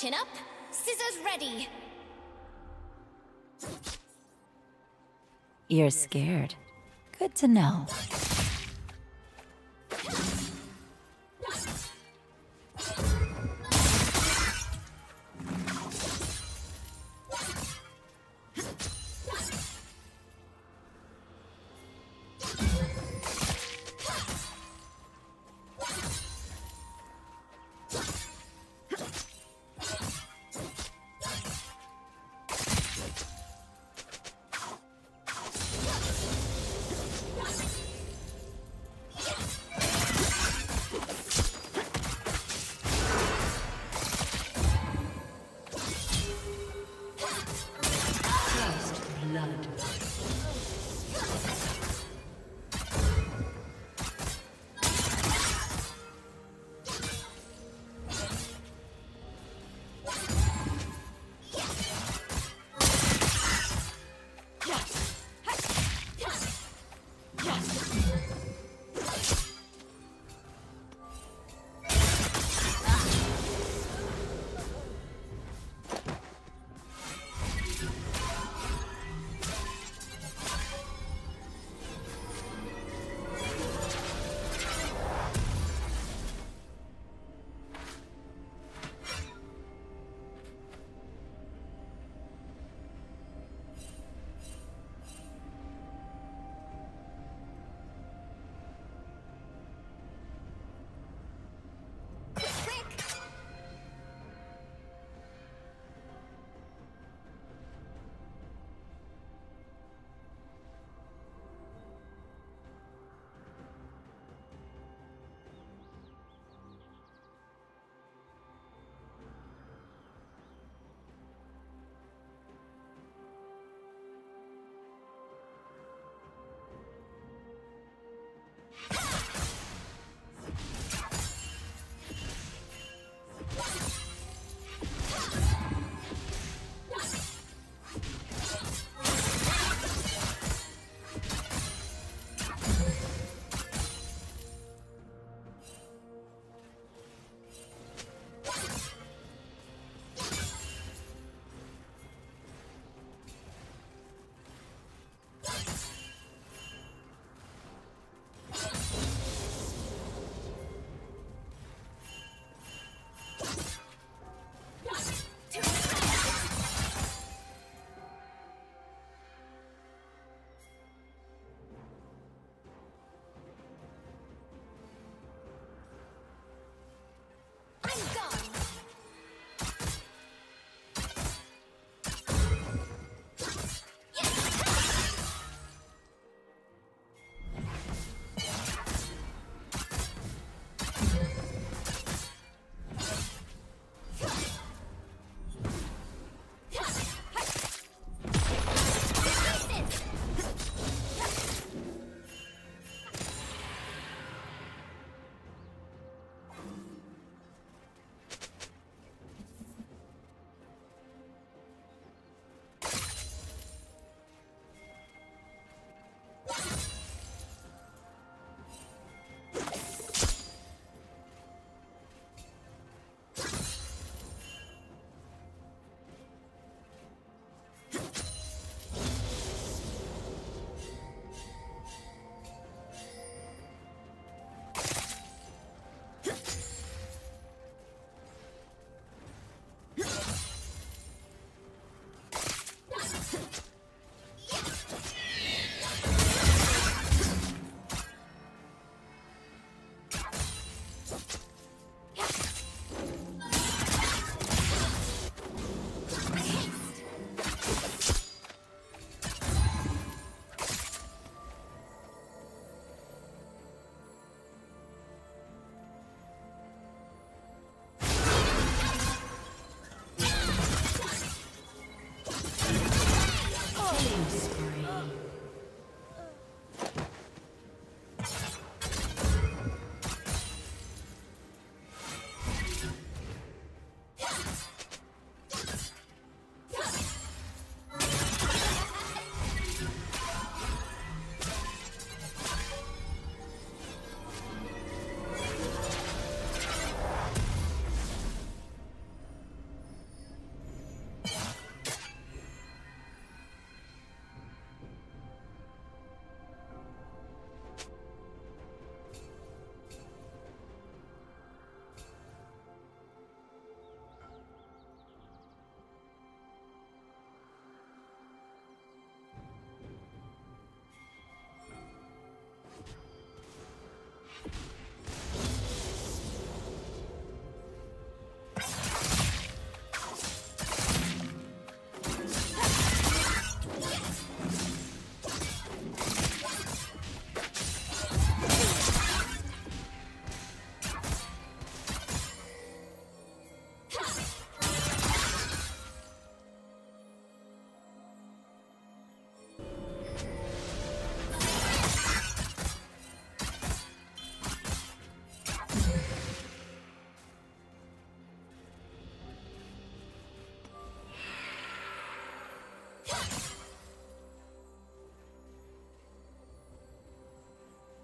Chin up, scissors ready. You're scared. Good to know.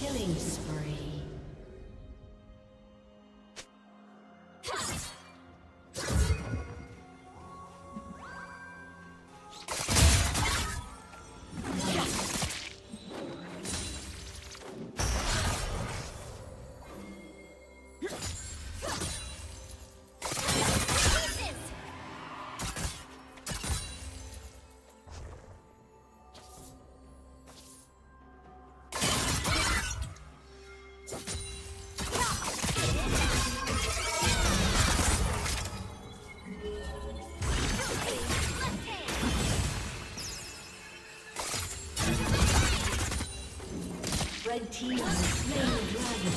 Killing spree. Red team has slain the dragon.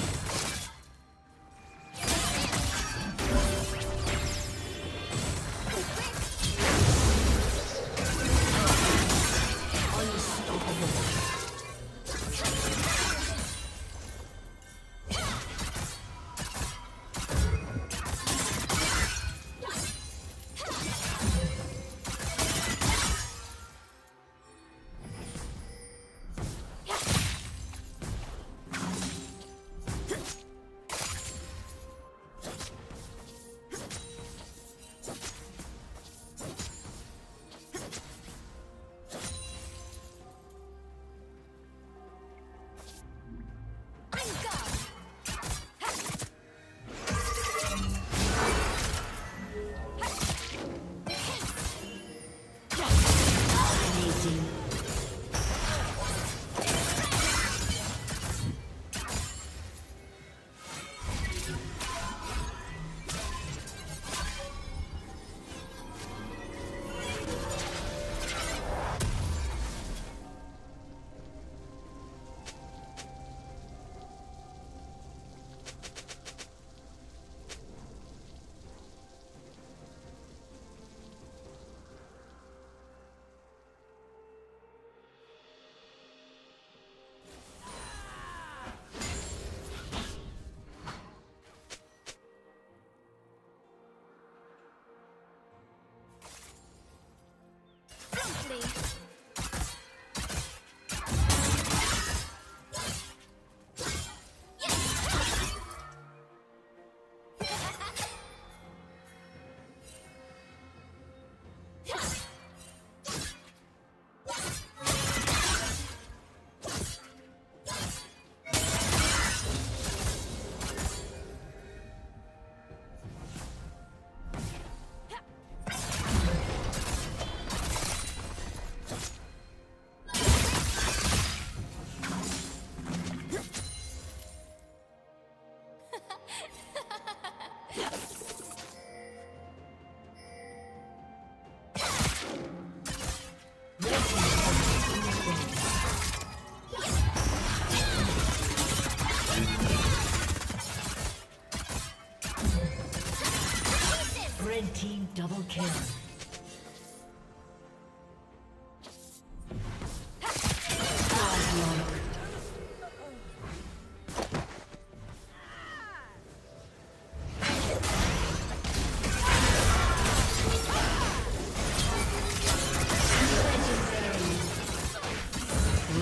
Red team double kill.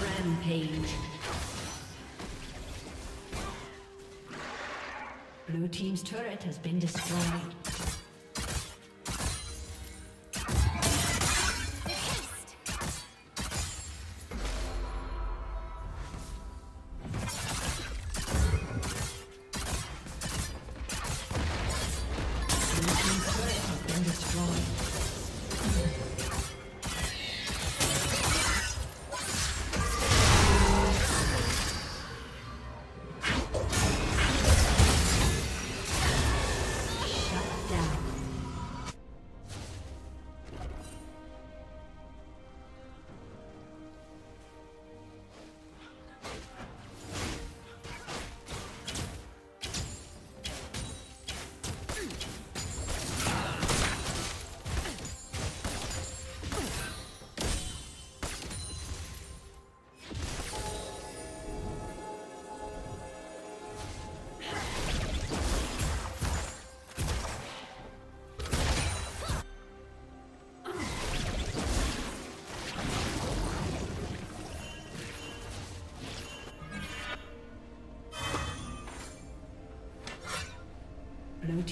Rampage. Blue team's turret has been destroyed. Blue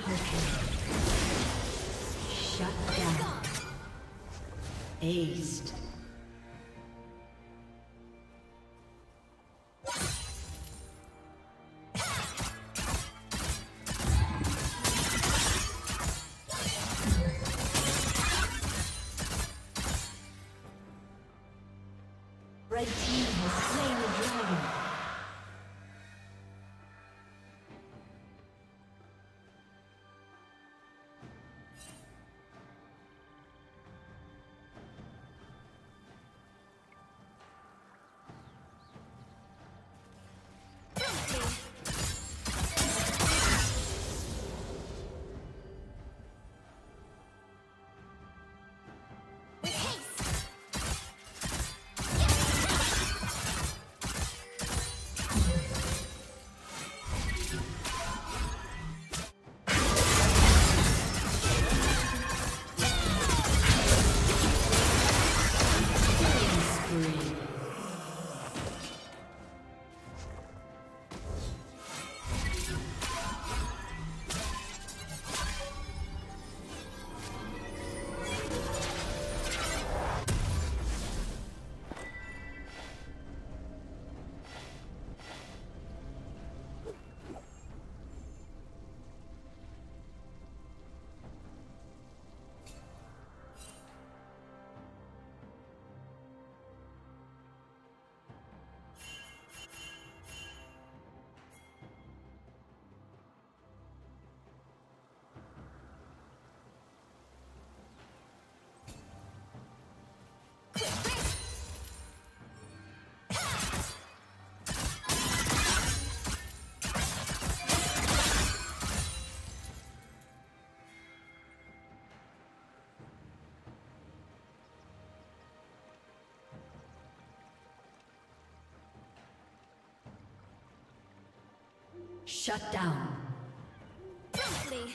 Primitive. Shut down. Aced. Shut down. Lovely.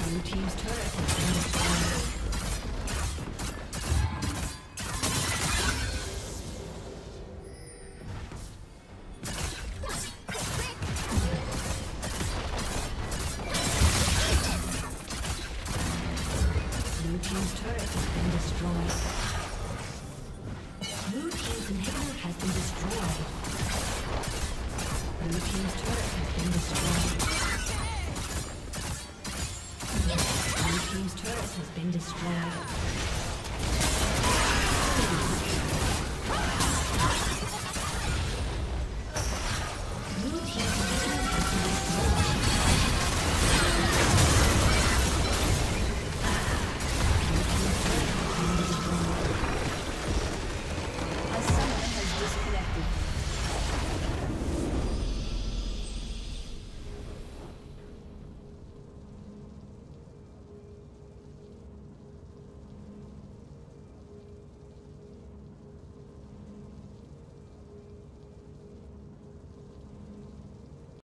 Blue team's turret has been destroyed. Blue team's turret has been destroyed.